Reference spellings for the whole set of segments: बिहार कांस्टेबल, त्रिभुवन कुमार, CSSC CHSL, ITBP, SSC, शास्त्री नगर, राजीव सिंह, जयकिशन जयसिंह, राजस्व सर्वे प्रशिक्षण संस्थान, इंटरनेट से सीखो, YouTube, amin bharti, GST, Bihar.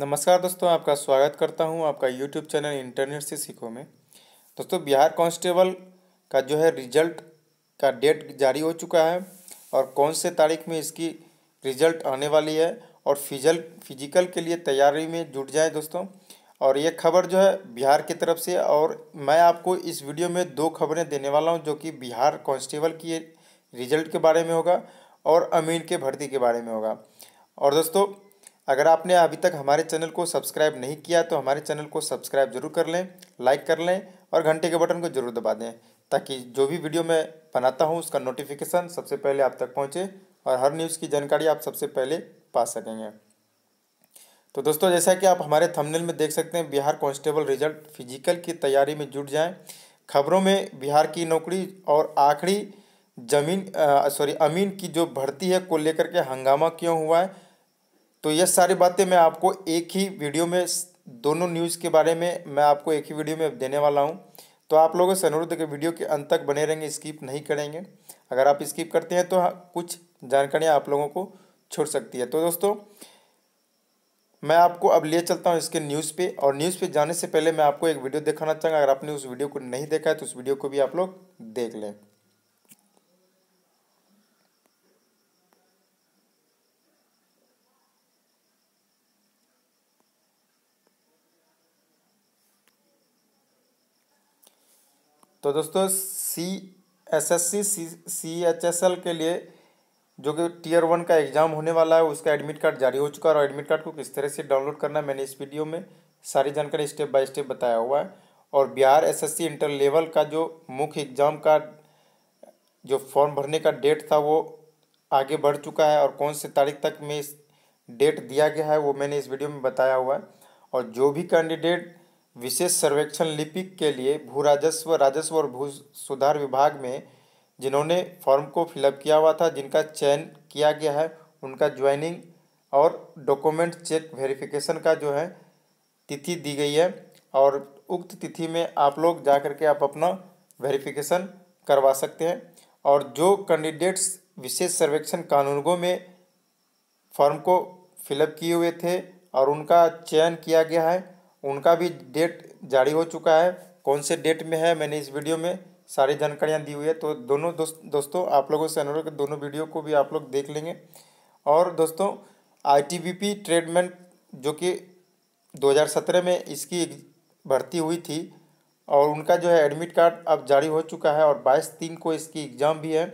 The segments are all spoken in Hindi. नमस्कार दोस्तों, आपका स्वागत करता हूं आपका यूट्यूब चैनल इंटरनेट से सीखो में। दोस्तों, बिहार कांस्टेबल का जो है रिजल्ट का डेट जारी हो चुका है और कौन से तारीख में इसकी रिजल्ट आने वाली है और फिजिकल के लिए तैयारी में जुट जाए दोस्तों। और ये खबर जो है बिहार की तरफ से, और मैं आपको इस वीडियो में दो खबरें देने वाला हूँ जो कि बिहार कांस्टेबल की रिजल्ट के बारे में होगा और अमीन के भर्ती के बारे में होगा। और दोस्तों, अगर आपने अभी तक हमारे चैनल को सब्सक्राइब नहीं किया तो हमारे चैनल को सब्सक्राइब जरूर कर लें, लाइक कर लें और घंटे के बटन को जरूर दबा दें ताकि जो भी वीडियो मैं बनाता हूं उसका नोटिफिकेशन सबसे पहले आप तक पहुंचे और हर न्यूज़ की जानकारी आप सबसे पहले पा सकेंगे। तो दोस्तों, जैसा कि आप हमारे थंबनेल में देख सकते हैं, बिहार कांस्टेबल रिजल्ट फिजिकल की तैयारी में जुट जाएँ। खबरों में बिहार की नौकरी और आखिरी अमीन की जो भर्ती है को लेकर के हंगामा क्यों हुआ है, तो ये सारी बातें मैं आपको एक ही वीडियो में, दोनों न्यूज़ के बारे में मैं आपको एक ही वीडियो में देने वाला हूं। तो आप लोगों से अनुरोध के वीडियो के अंत तक बने रहेंगे, स्किप नहीं करेंगे। अगर आप स्किप करते हैं तो कुछ जानकारियां आप लोगों को छोड़ सकती है। तो दोस्तों, मैं आपको अब ले चलता हूं इसके न्यूज़ पे, और न्यूज़ पे जाने से पहले मैं आपको एक वीडियो दिखाना चाहूँगा। अगर आपने उस वीडियो को नहीं देखा है तो उस वीडियो को भी आप लोग देख लें। तो दोस्तों, CSSC CHSL के लिए जो कि Tier 1 का एग्ज़ाम होने वाला है उसका एडमिट कार्ड जारी हो चुका है, और एडमिट कार्ड को किस तरह से डाउनलोड करना मैंने इस वीडियो में सारी जानकारी स्टेप बाय स्टेप बताया हुआ है। और बिहार SSC इंटर लेवल का जो मुख्य एग्ज़ाम का जो फॉर्म भरने का डेट था वो आगे बढ़ चुका है, और कौन से तारीख तक में इस डेट दिया गया है वो मैंने इस वीडियो में बताया हुआ है। और जो भी कैंडिडेट विशेष सर्वेक्षण लिपिक के लिए भू राजस्व और भू सुधार विभाग में जिन्होंने फॉर्म को फिलअप किया हुआ था, जिनका चयन किया गया है, उनका ज्वाइनिंग और डॉक्यूमेंट चेक वेरिफिकेशन का जो है तिथि दी गई है, और उक्त तिथि में आप लोग जा कर के आप अपना वेरिफिकेशन करवा सकते हैं। और जो कैंडिडेट्स विशेष सर्वेक्षण कानूनों में फॉर्म को फिलअप किए हुए थे और उनका चयन किया गया है, उनका भी डेट जारी हो चुका है। कौन से डेट में है मैंने इस वीडियो में सारी जानकारियां दी हुई है। तो दोनों दोस्तों आप लोगों से अनुरोध है, दोनों वीडियो को भी आप लोग देख लेंगे। और दोस्तों, ITBP ट्रेडमेंट जो कि 2017 में इसकी भर्ती हुई थी और उनका जो है एडमिट कार्ड अब जारी हो चुका है, और 22/3 को इसकी एग्ज़ाम भी है।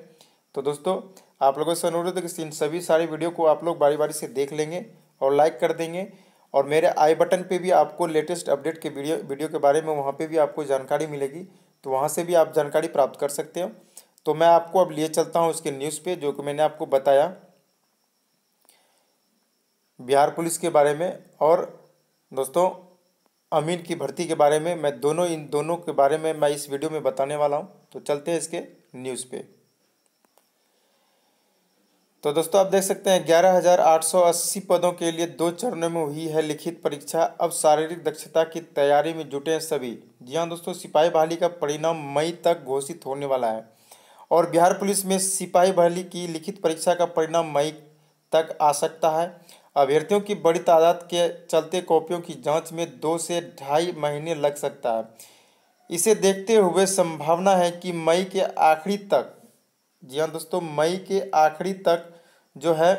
तो दोस्तों, आप लोगों से अनुरोध है कि इन सभी सारी वीडियो को आप लोग बारी बारी से देख लेंगे और लाइक कर देंगे, और मेरे आई बटन पे भी आपको लेटेस्ट अपडेट के वीडियो के बारे में वहाँ पे भी आपको जानकारी मिलेगी, तो वहाँ से भी आप जानकारी प्राप्त कर सकते हो। तो मैं आपको अब लिए चलता हूँ उसके न्यूज़ पे, जो कि मैंने आपको बताया बिहार पुलिस के बारे में और दोस्तों अमीन की भर्ती के बारे में। मैं इन दोनों के बारे में मैं इस वीडियो में बताने वाला हूँ। तो चलते हैं इसके न्यूज़ पे। तो दोस्तों, आप देख सकते हैं 11,880 पदों के लिए 2 चरणों में हुई है लिखित परीक्षा। अब शारीरिक दक्षता की तैयारी में जुटे हैं सभी। जी हाँ दोस्तों, सिपाही बहाली का परिणाम मई तक घोषित होने वाला है, और बिहार पुलिस में सिपाही बहाली की लिखित परीक्षा का परिणाम मई तक आ सकता है। अभ्यर्थियों की बड़ी तादाद के चलते कॉपियों की जाँच में 2 से ढाई महीने लग सकता है। इसे देखते हुए संभावना है कि मई के आखिरी तक, जी हाँ दोस्तों, मई के आखिरी तक जो है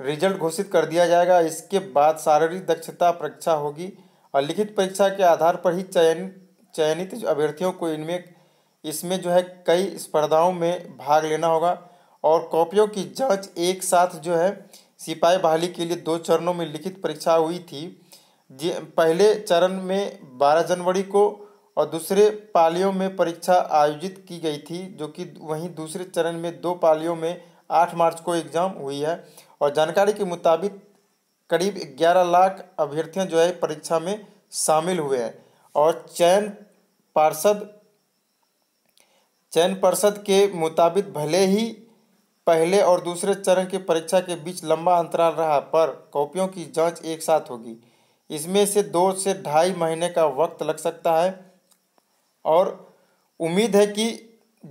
रिजल्ट घोषित कर दिया जाएगा। इसके बाद शारीरिक दक्षता परीक्षा होगी, और लिखित परीक्षा के आधार पर ही चयनित अभ्यर्थियों को इसमें जो है कई स्पर्धाओं में भाग लेना होगा। और कॉपियों की जांच एक साथ जो है सिपाही बहाली के लिए 2 चरणों में लिखित परीक्षा हुई थी। पहले चरण में 12 जनवरी को और दूसरे पालियों में परीक्षा आयोजित की गई थी, जो कि वहीं दूसरे चरण में 2 पालियों में 8 मार्च को एग्ज़ाम हुई है। और जानकारी के मुताबिक करीब 11 लाख अभ्यर्थियों जो है परीक्षा में शामिल हुए हैं, और चयन पार्षद के मुताबिक भले ही पहले और दूसरे चरण के परीक्षा के बीच लंबा अंतराल रहा, पर कॉपियों की जाँच एक साथ होगी। इसमें से 2 से ढाई महीने का वक्त लग सकता है, और उम्मीद है कि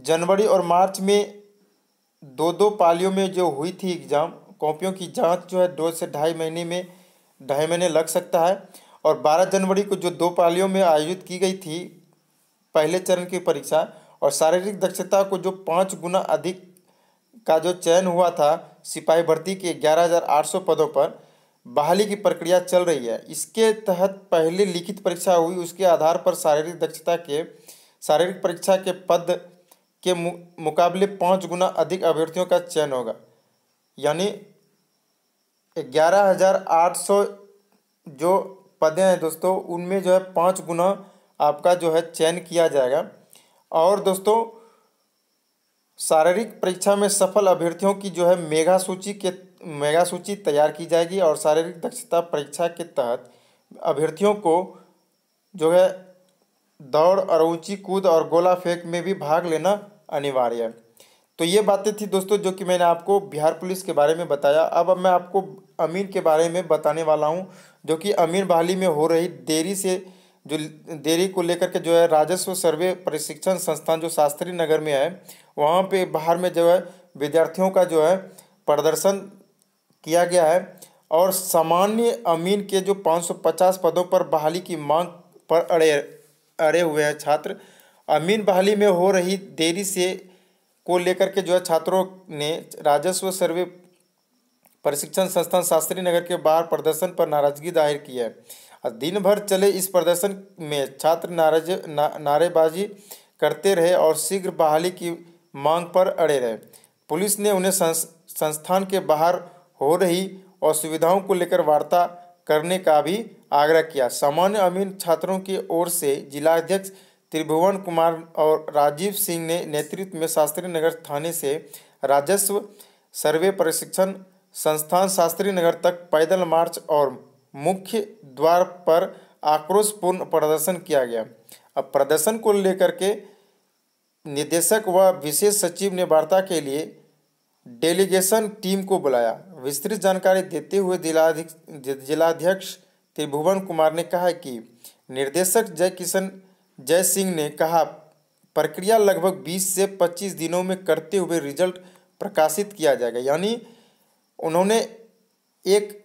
जनवरी और मार्च में 2-2 पालियों में जो हुई थी एग्ज़ाम, कॉपियों की जांच जो है 2 से ढाई महीने में ढाई महीने लग सकता है। और 12 जनवरी को जो दो पालियों में आयोजित की गई थी पहले चरण की परीक्षा और शारीरिक दक्षता को जो 5 गुना अधिक का जो चयन हुआ था सिपाही भर्ती के 11,800 पदों पर बहाली की प्रक्रिया चल रही है। इसके तहत पहले लिखित परीक्षा हुई, उसके आधार पर शारीरिक दक्षता के शारीरिक परीक्षा के पद के मुकाबले 5 गुना अधिक अभ्यर्थियों का चयन होगा, यानी 11,800 जो पदें हैं दोस्तों उनमें जो है 5 गुना आपका जो है चयन किया जाएगा। और दोस्तों शारीरिक परीक्षा में सफल अभ्यर्थियों की जो है मेगा सूची तैयार की जाएगी और शारीरिक दक्षता परीक्षा के तहत अभ्यर्थियों को जो है दौड़ और ऊंची कूद और गोला फेंक में भी भाग लेना अनिवार्य है। तो ये बातें थी दोस्तों जो कि मैंने आपको बिहार पुलिस के बारे में बताया। अब मैं आपको अमीन के बारे में बताने वाला हूँ, जो कि अमीन बहाली में हो रही देरी को लेकर के जो है राजस्व सर्वे प्रशिक्षण संस्थान जो शास्त्री नगर में है वहाँ पे बाहर में जो है विद्यार्थियों का जो है प्रदर्शन किया गया है और सामान्य अमीन के जो 550 पदों पर बहाली की मांग पर अड़े हुए हैं छात्र। अमीन बहाली में हो रही देरी से को लेकर के जो है छात्रों ने राजस्व सर्वे प्रशिक्षण संस्थान शास्त्री नगर के बाहर प्रदर्शन पर नाराजगी दायर की है। दिन भर चले इस प्रदर्शन में छात्र नारेबाजी करते रहे और शीघ्र बहाली की मांग पर अड़े रहे। पुलिस ने उन्हें संस्थान के बाहर हो रही असुविधाओं को लेकर वार्ता करने का भी आग्रह किया। सामान्य अमीन छात्रों की ओर से जिलाध्यक्ष त्रिभुवन कुमार और राजीव सिंह ने नेतृत्व में शास्त्री नगर थाने से राजस्व सर्वे प्रशिक्षण संस्थान शास्त्री नगर तक पैदल मार्च और मुख्य द्वार पर आक्रोशपूर्ण प्रदर्शन किया गया। अब प्रदर्शन को लेकर के निदेशक व विशेष सचिव ने वार्ता के लिए डेलीगेशन टीम को बुलाया। विस्तृत जानकारी देते हुए जिलाध्यक्ष त्रिभुवन कुमार ने कहा कि निर्देशक जयकिशन जयसिंह ने कहा प्रक्रिया लगभग 20 से 25 दिनों में करते हुए रिजल्ट प्रकाशित किया जाएगा। यानी उन्होंने एक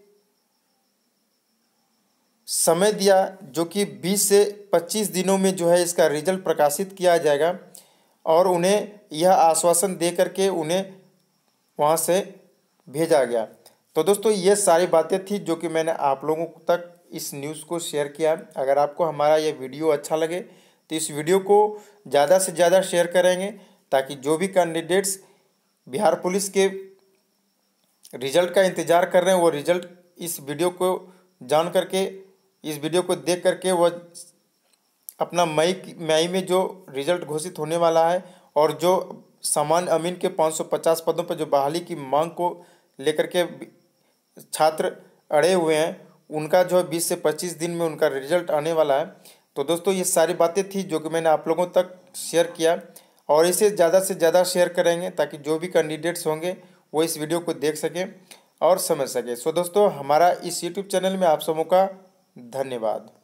समय दिया जो कि 20 से 25 दिनों में जो है इसका रिजल्ट प्रकाशित किया जाएगा और उन्हें यह आश्वासन दे करके उन्हें वहाँ से भेजा गया। तो दोस्तों ये सारी बातें थी जो कि मैंने आप लोगों तक इस न्यूज़ को शेयर किया। अगर आपको हमारा ये वीडियो अच्छा लगे तो इस वीडियो को ज़्यादा से ज़्यादा शेयर करेंगे ताकि जो भी कैंडिडेट्स बिहार पुलिस के रिजल्ट का इंतज़ार कर रहे हैं वो रिजल्ट इस वीडियो को जान करके इस वीडियो को देख करके वह अपना मई में जो रिजल्ट घोषित होने वाला है और जो सामान्य अमीन के 550 पदों पर जो बहाली की मांग को लेकर के छात्र अड़े हुए हैं उनका जो है 20 से 25 दिन में उनका रिजल्ट आने वाला है। तो दोस्तों ये सारी बातें थी जो कि मैंने आप लोगों तक शेयर किया और इसे ज़्यादा से ज़्यादा शेयर करेंगे ताकि जो भी कैंडिडेट्स होंगे वो इस वीडियो को देख सकें और समझ सकें। सो दोस्तों हमारा इस यूट्यूब चैनल में आप सबों का धन्यवाद।